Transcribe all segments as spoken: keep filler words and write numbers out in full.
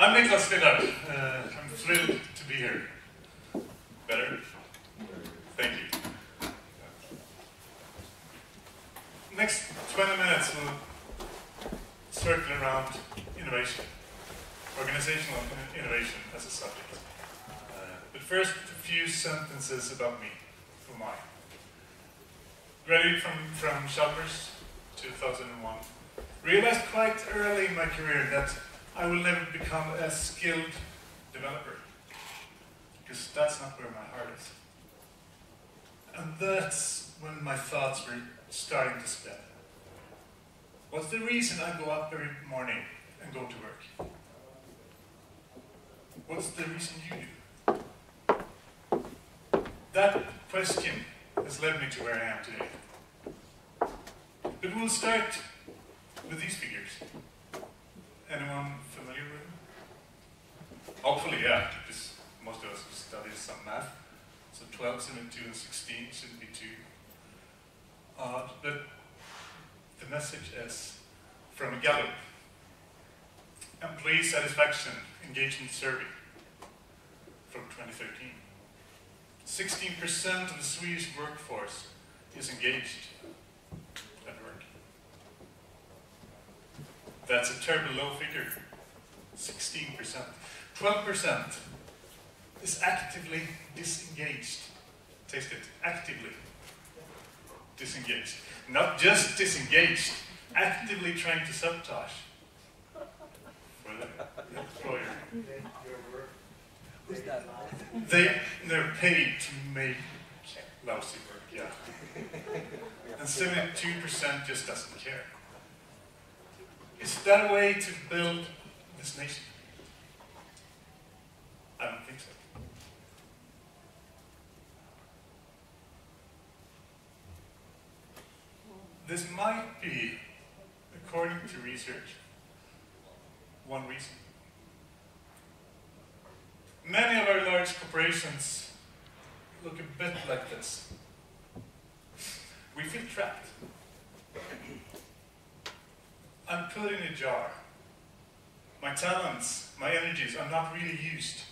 I'm Niklas Finer. Uh, I'm thrilled to be here. Better? Thank you. Next twenty minutes we'll circle around innovation, organizational innovation as a subject. Uh, but first, a few sentences about me, for mine. Graduated from, from Chalmers two thousand one. Realized quite early in my career that I will never become a skilled developer, because that's not where my heart is. And that's when my thoughts were starting to spread. What's the reason I go up every morning and go to work? What's the reason you do? That question has led me to where I am today. But we'll start with these figures. Anyone familiar with them? Hopefully, yeah, because most of us study some math. So twelve shouldn't be two and sixteen shouldn't be two. Uh, but the message is from a Gallup employee satisfaction engagement survey from twenty thirteen. sixteen percent of the Swedish workforce is engaged. That's a terribly low figure, sixteen percent. twelve percent is actively disengaged. Taste it, actively disengaged. Not just disengaged, actively trying to sabotage for the employer. Who's that? They, they're paid to make lousy work, yeah. And seventy-two percent just doesn't care. Is that a way to build this nation? I don't think so. This might be, according to research, one reason. Many of our large corporations look a bit like this. We feel trapped. I'm put in a jar. My talents, my energies are not really used.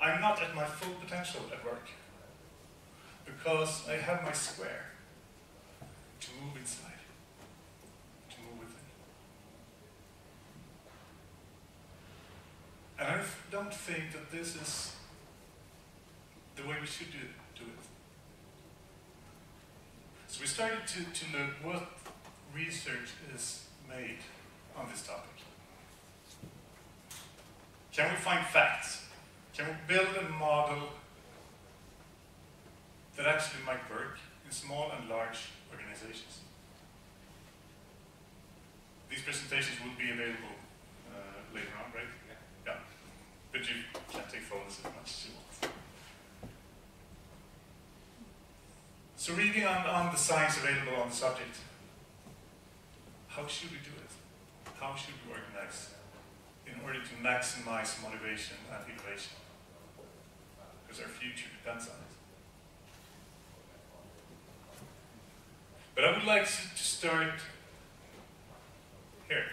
I'm not at my full potential at work because I have my square to move inside, to move within. And I don't think that this is the way we should do, do it. So we started to, to look what research is made on this topic. Can we find facts? Can we build a model that actually might work in small and large organizations? These presentations will be available uh, later on, right? Yeah. Yeah. But you can't take photos as much as you want. So reading on, on the science available on the subject, how should we do it? How should we organize in order to maximize motivation and innovation? Because our future depends on it. But I would like to start here.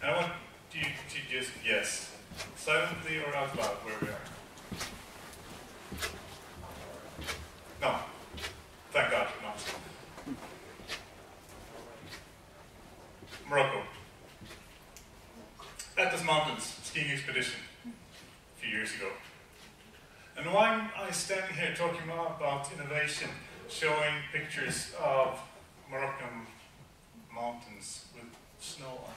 And I want you to just guess, silently or out loud, where we are. No. Thank God you're not. Morocco. Atlas Mountains, skiing expedition a few years ago. And why am I standing here talking about innovation, showing pictures of Moroccan mountains with snow on?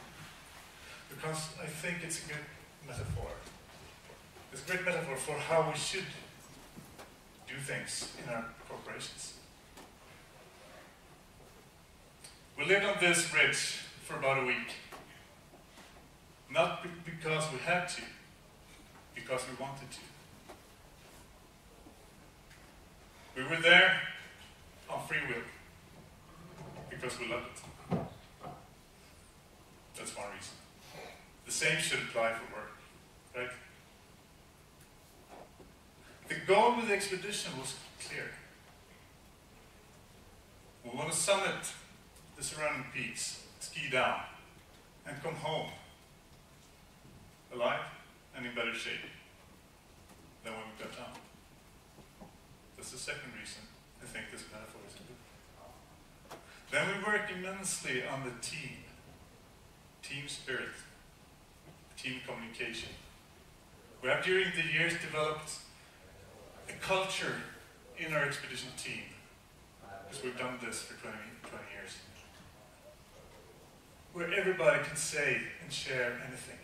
Because I think it's a good metaphor. It's a great metaphor for how we should do things in our corporations. We lived on this ridge for about a week. Not be because we had to, because we wanted to. We were there on free will, because we loved it. That's one reason. The same should apply for work, right? The goal with the expedition was clear. We want to summit the surrounding peaks, ski down, and come home alive and in better shape than when we got down. That's the second reason I think this metaphor is good. Then we work immensely on the team, team spirit, team communication. We have during the years developed a culture in our expedition team, because we've done this for twenty years, where everybody can say and share anything.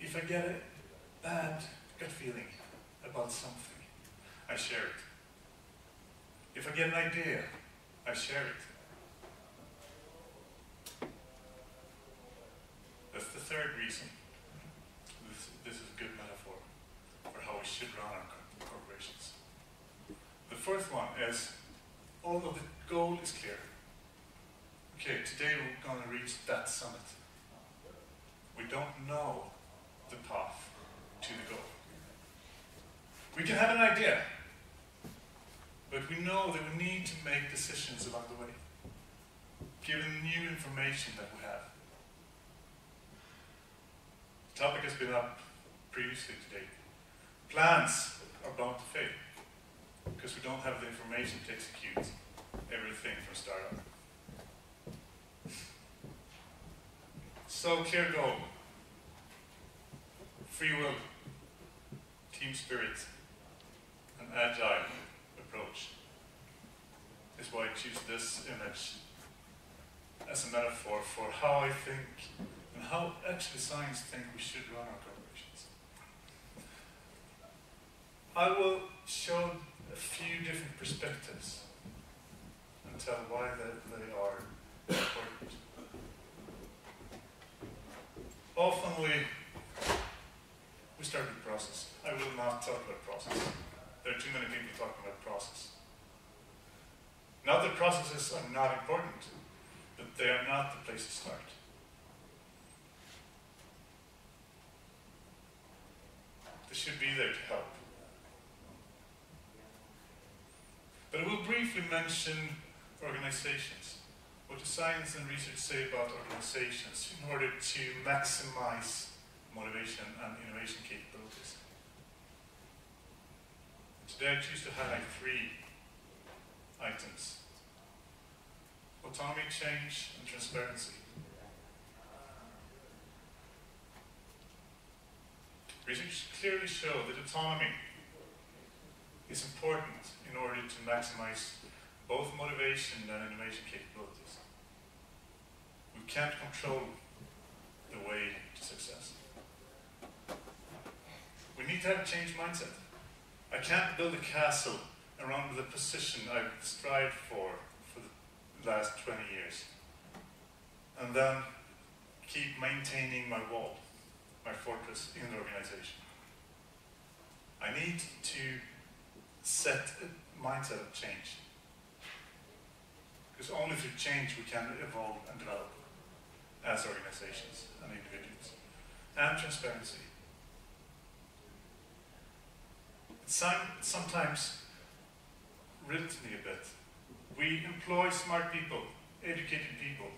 If I get a bad gut feeling about something, I share it. If I get an idea, I share it. That's the third reason. This, this is a good metaphor for how we should run our corporations. The fourth one is, although the goal is clear, okay, today we're going to reach that summit. We don't know the path to the goal. We can have an idea, but we know that we need to make decisions along the way, given the new information that we have. The topic has been up previously today. Plans are bound to fail, because we don't have the information to execute everything from startup. So, clear goal, free will, team spirit, an agile approach is why I choose this image as a metaphor for how I think and how actually science think we should run our corporations. I will show a few different perspectives and tell why they are important. Often we, we start with process. I will not talk about process. There are too many people talking about process. Not that processes are not important, but they are not the place to start. They should be there to help. But I will briefly mention organizations, what does science and research say about organizations in order to maximize motivation and innovation capabilities. Today I choose to highlight three items: autonomy, change, and transparency. Research clearly shows that autonomy is important in order to maximize both motivation and innovation capabilities. We can't control the way to success. We need to have a change mindset. I can't build a castle around the position I've strived for for the last twenty years and then keep maintaining my wall, my fortress in the organization. I need to set a mindset of change, because only through change we can evolve and develop as organizations and individuals. And transparency. It's sometimes riddles me a bit. We employ smart people, educated people,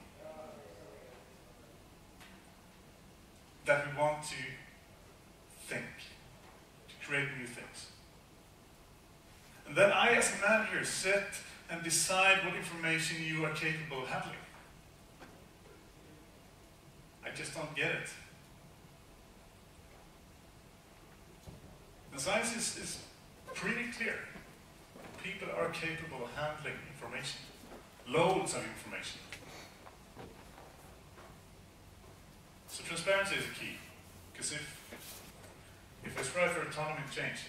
that we want to think, to create new things. And then I, as a manager, sit and decide what information you are capable of handling. I just don't get it. The science is, is pretty clear. People are capable of handling information, loads of information. So transparency is a key, because if, if I strive for autonomy and change,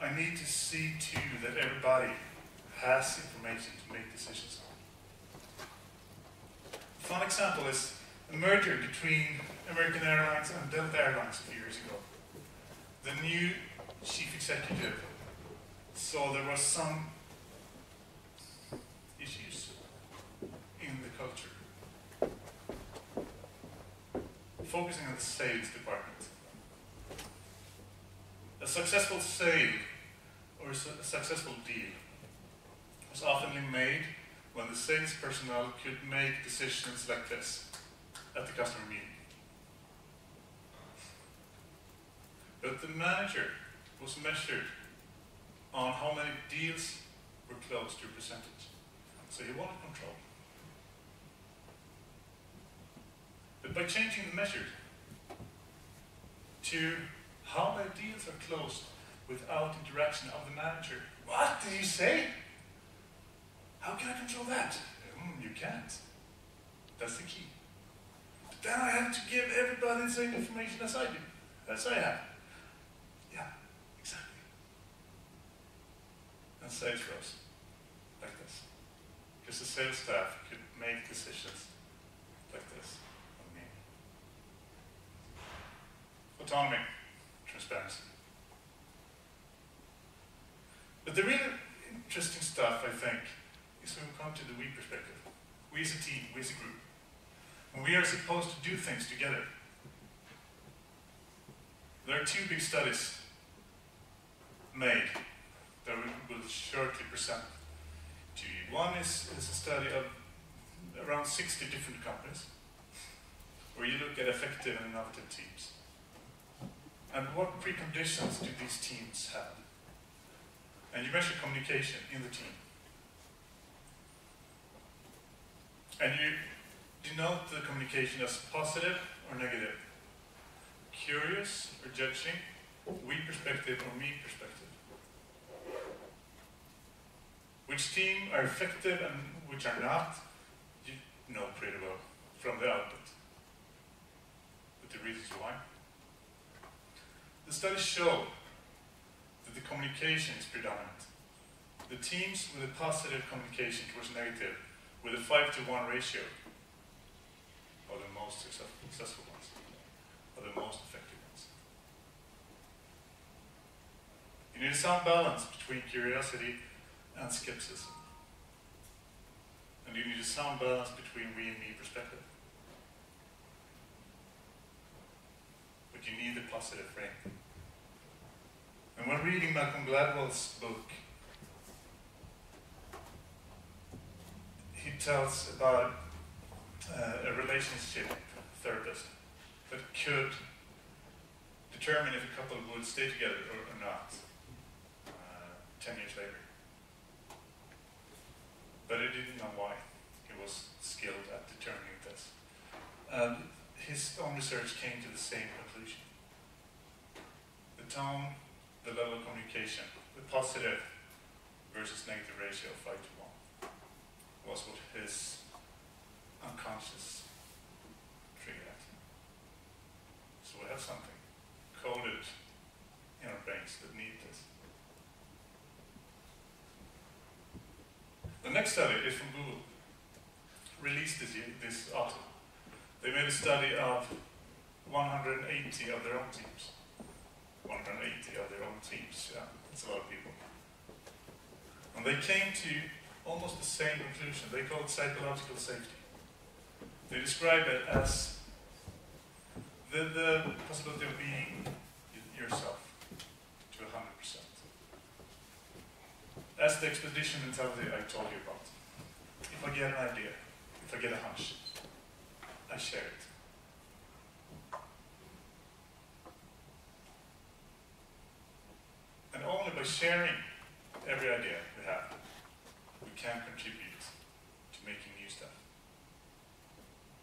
I need to see too that everybody has information to make decisions on. A fun example is the merger between American Airlines and Delta Airlines a few years ago. The new chief executive saw there was some issues in the culture. Focusing on the sales department. A successful sale or a successful deal was often made when the sales personnel could make decisions like this at the customer meeting. But the manager was measured on how many deals were closed to a percentage. So he wanted control. But by changing the measure to how many deals are closed without interaction of the manager. What did you say? How can I control that? Mm, you can't. That's the key. But then I have to give everybody the same information as I do, as I have. Yeah, exactly. And sales goes like this. Because the sales staff could make decisions like this. Autonomy, transparency. But the really interesting stuff, I think, is when we come to the we perspective. We as a team, we as a group. When we are supposed to do things together. There are two big studies made that we will shortly present to you. One is, is a study of around sixty different companies, where you look at effective and innovative teams. And what preconditions do these teams have? And you measure communication in the team. And you denote the communication as positive or negative, curious or judging, we perspective or me perspective. Which team are effective and which are not, you know pretty well from the output. But the reasons why. The studies show that the communication is predominant. The teams with a positive communication towards negative, with a five to one ratio, are the most successful ones, are the most effective ones. You need some balance between curiosity and skepticism. And you need some balance between we and me perspective. But you need a positive frame. And when reading Malcolm Gladwell's book, he tells about uh, a relationship therapist that could determine if a couple would stay together or, or not uh, ten years later. But he didn't know why. He was skilled at determining this. And his own research came to the same conclusion. The tone, the level of communication, the positive versus negative ratio of five to one was what his unconscious triggered. So we have something coded in our brains that need this. The next study is from Google, released this, year, this autumn. They made a study of one hundred eighty of their own teams. one hundred eighty of their own teams, yeah, that's a lot of people. And they came to almost the same conclusion. They called it psychological safety. They describe it as the, the possibility of being yourself to one hundred percent. That's the expedition mentality I told you about. If I get an idea, if I get a hunch, I share it. And only by sharing every idea we have, we can contribute to making new stuff,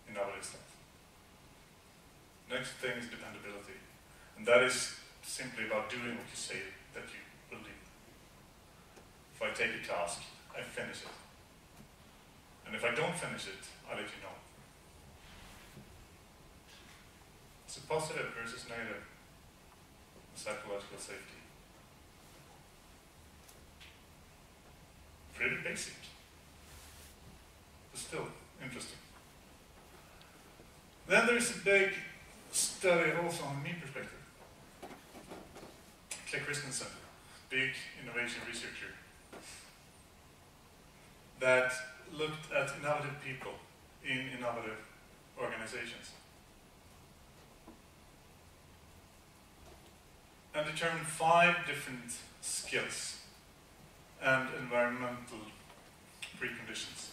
innovative stuff. Next thing is dependability, and that is simply about doing what you say that you believe. If I take a task, I finish it. And if I don't finish it, I'll let you know. It's a positive versus negative psychological safety. Pretty basic, but still interesting. Then there's a big study also on me perspective. Clay Christensen, big innovation researcher, that looked at innovative people in innovative organizations and determined five different skills and environmental preconditions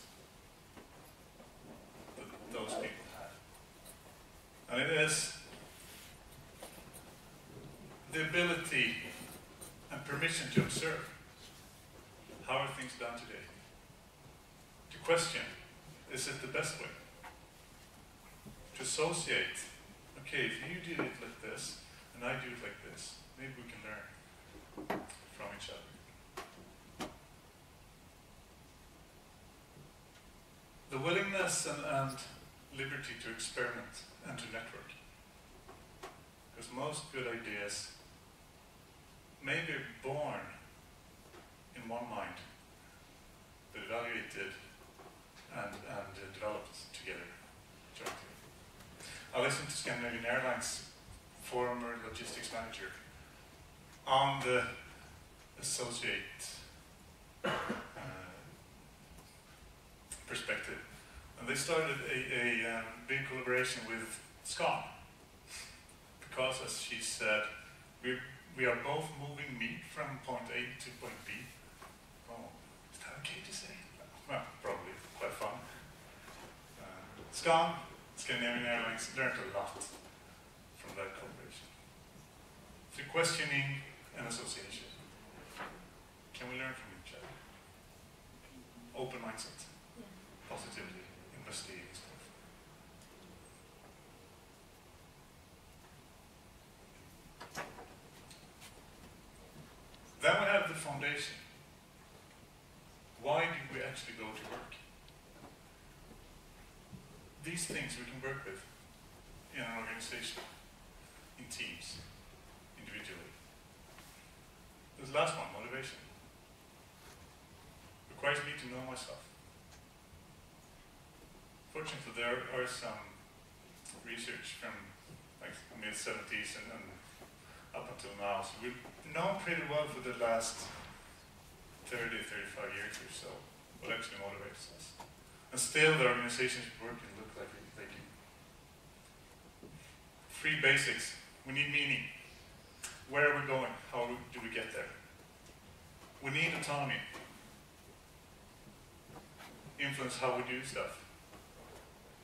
those people have. And it is the ability and permission to observe. How are things done today? To question, is it the best way? To associate, okay, if you did it like this, and I do it like this, maybe we can learn from each other. The willingness and, and liberty to experiment and to network. Because most good ideas may be born in one mind, but evaluated and, and developed together, jointly. I listened to Scandinavian Airlines former logistics manager on the associate uh, perspective, and they started a, a um, big collaboration with SCAN, because, as she said, we we are both moving meat from point A to point B. Oh, is that okay to say? Well, probably quite fun. Uh, SCAN. Scandinavian Airlines learned a lot from that collaboration. Through questioning and association. Can we learn from each other? Open mindset, positivity, investigating stuff. Then we have the foundation. Why did we actually go to work? These things we can work with in an organization, in teams, individually. This last one, motivation, requires me to know myself. Fortunately, there are some research from like the mid seventies and, and up until now, so we've known pretty well for the last thirty, thirty-five years or so what actually motivates us. And still, the organizations work and look like they do. Three basics. We need meaning. Where are we going? How do we get there? We need autonomy. Influence how we do stuff.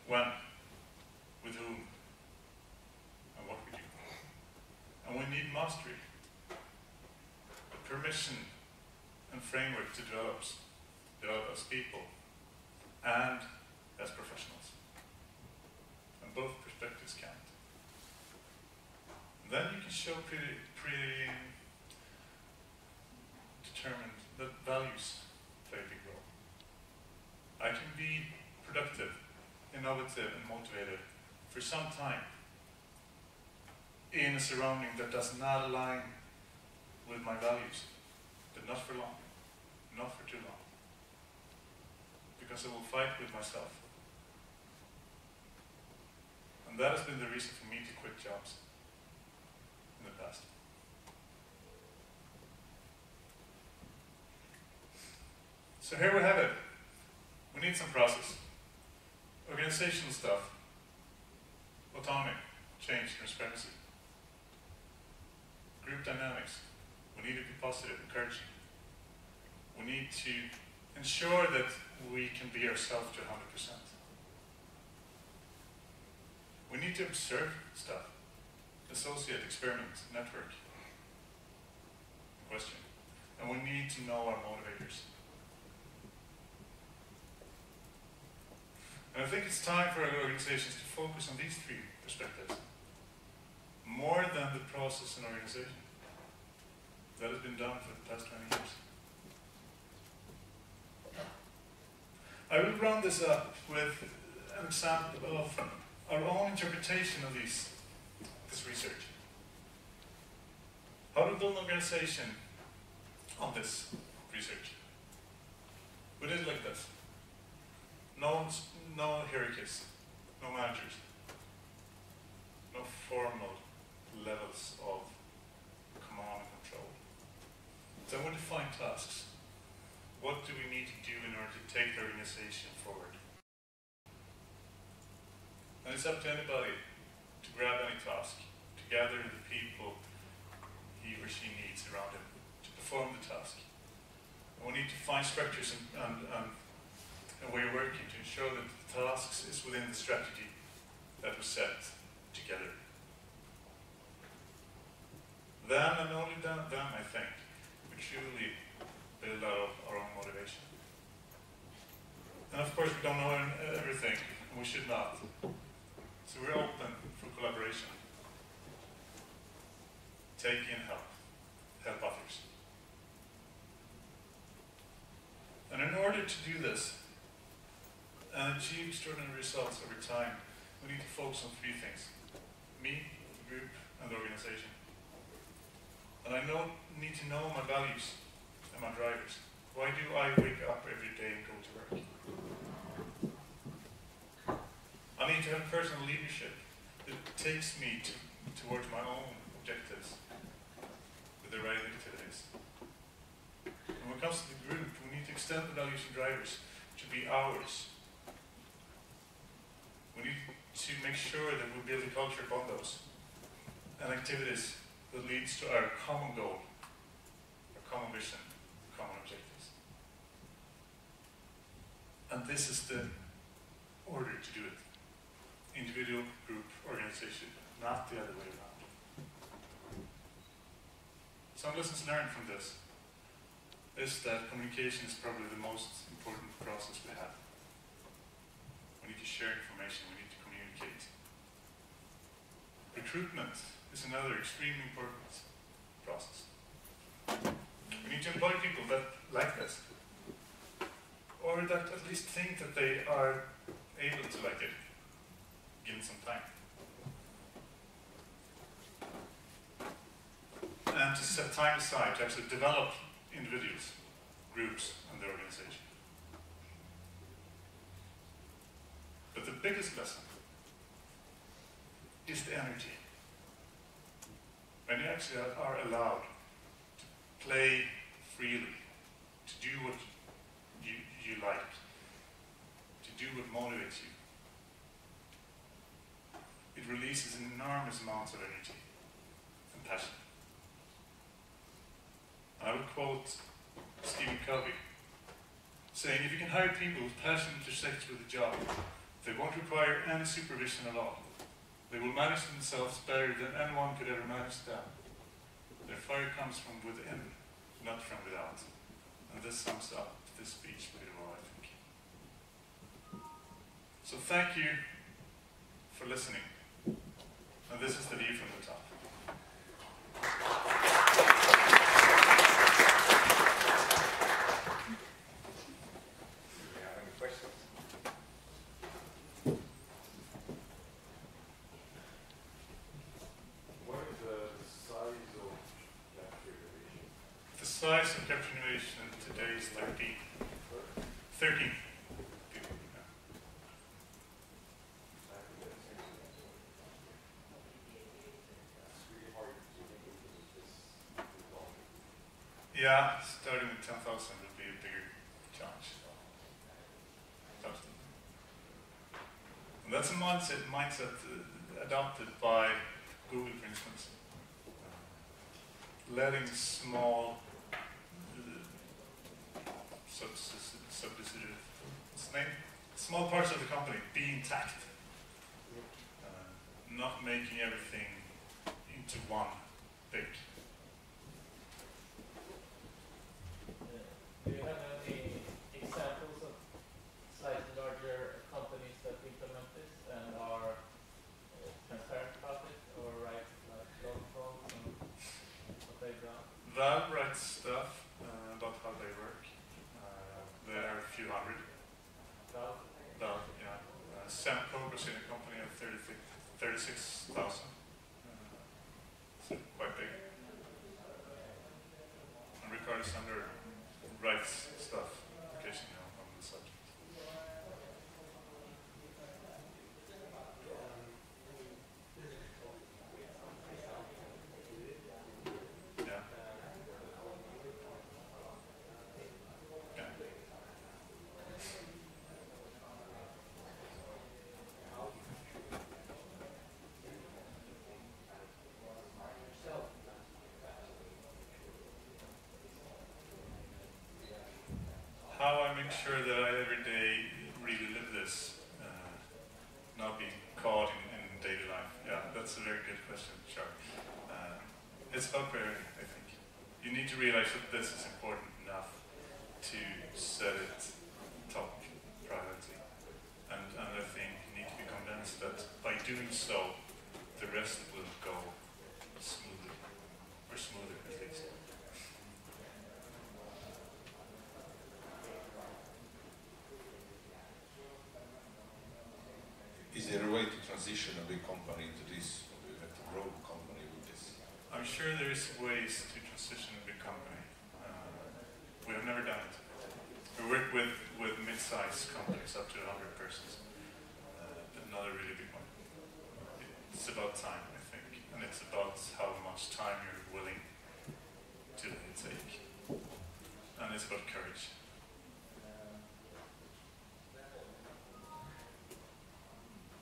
When, with whom, and what we do. And we need mastery. A permission and framework to develop, develop as people. And as professionals. And both perspectives count. And then you can show pretty, pretty determined that values play a big role. I can be productive, innovative, and motivated for some time in a surrounding that does not align with my values, but not for long, not for too long. Because I will fight with myself. And that has been the reason for me to quit jobs in the past. So here we have it. We need some process. Organizational stuff. Autonomy, change, transparency. Group dynamics. We need to be positive, encouraging. We need to ensure that we can be ourselves to one hundred percent. We need to observe stuff, associate, experiment, network, question. And we need to know our motivators. And I think it's time for our organizations to focus on these three perspectives, more than the process and organization that has been done for the past twenty years. I will round this up with an example of our own interpretation of these, this research. How to build an organization on this research. We did it like this. No, no hierarchies, no managers, no formal levels of command and control. So we define tasks. What do we need to do in order to take the organization forward? And it's up to anybody to grab any task, to gather the people he or she needs around him to perform the task. And we need to find structures and, and, and and way of working to ensure that the tasks is within the strategy that was set together. Then, and only then, then I think, we truly build out our own motivation. And of course, we don't know everything, and we should not. So we're open for collaboration. Take in help, help others. And in order to do this, and achieve extraordinary results over time, we need to focus on three things: me, the group, and the organization. And I know, need to know my values and my drivers. Why do I wake up every day and go to work? I need to have personal leadership that takes me to, towards my own objectives with the right activities. And when it comes to the group, we need to extend the values and drivers to be ours. We need to make sure that we build a culture upon those and activities that leads to our common goal, our common vision, our common objectives. And this is the order to do it. Individual, group, organization, not the other way around. Some lessons learned from this is that communication is probably the most important process we have. We need to share information, we need to communicate. Recruitment is another extremely important process. We need to employ people that like this, or that at least think that they are able to like it, given some time. And to set time aside to actually develop individuals, groups, and their organization. But the biggest lesson is the energy. When you actually are allowed to play freely, to do what you, you like, to do what motivates you, it releases enormous amounts of energy and passion. I would quote Stephen Covey, saying, if you can hire people with passion intersects with the job, they won't require any supervision at all. They will manage themselves better than anyone could ever manage them. Their fire comes from within, not from without. And this sums up this speech pretty well, I think. So thank you for listening. And this is the view from the top. The size of capture innovation today is thirteen. thirteen. Yeah, starting with ten thousand would be a bigger challenge. And that's a mindset, mindset adopted by Google, for instance. Letting small subsidiary, what's the name? Small parts of the company be intact, uh, not making everything into one big. Do you have any examples of slightly larger companies that implement this and are uh, transparent about it, or write like blog posts and what they've done? Valve writes stuff uh, about how they work. There are a few hundred. Valve? Valve, yeah. Uh, SCAN Brazilian company of thirty-six thousand. Uh, so quite big. And Ricardo Sander writes stuff occasionally on the subject. How I make sure that I every day question, sure. Uh, it's about priority, I think. You need to realize that this is important enough to set it top priority. And, and I think you need to be convinced that by doing so, the rest will go smoothly, or smoother at least. Is there a way to transition a big company into this, or do you have to grow a company with this? I'm sure there's ways to transition a big company. Uh, we have never done it. We work with, with mid-sized companies up to one hundred persons, uh, but not a really big one. It's about time, I think, and it's about how much time you're willing to take, and it's about courage.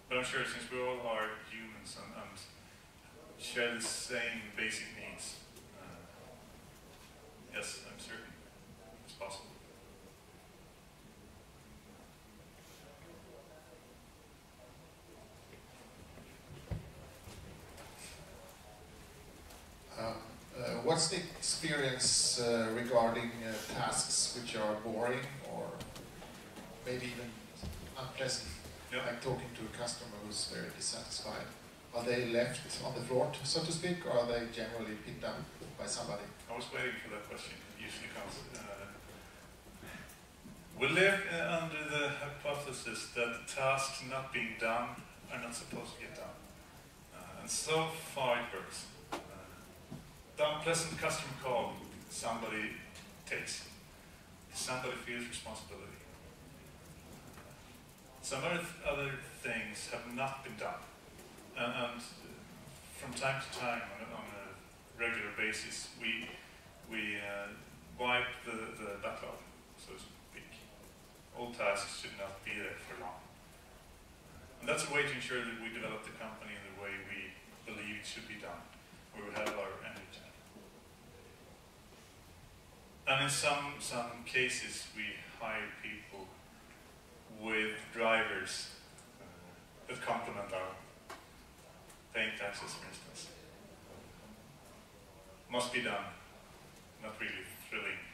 But I'm sure since we all are humans and, and share the same basic needs, uh, yes, I'm certain it's possible. Uh, uh, what's the experience uh, regarding uh, tasks which are boring or maybe even unpleasant? Yep. Like talking to a customer who's very dissatisfied. Are they left on the floor, so to speak, or are they generally picked up by somebody? I was waiting for that question. It usually comes. Uh, we live uh, under the hypothesis that tasks not being done are not supposed to get done. Uh, and so far it works. Uh, the unpleasant customer call somebody takes. Somebody feels responsibility. Some other, th other things have not been done, and, and from time to time, on a, on a regular basis, we we uh, wipe the, the backlog, so to speak. All tasks should not be there for long, and that's a way to ensure that we develop the company in the way we believe it should be done, where we have our energy. And in some some cases, we hire people with drivers uh, that complement our paying taxes, for instance. Must be done, not really thrilling.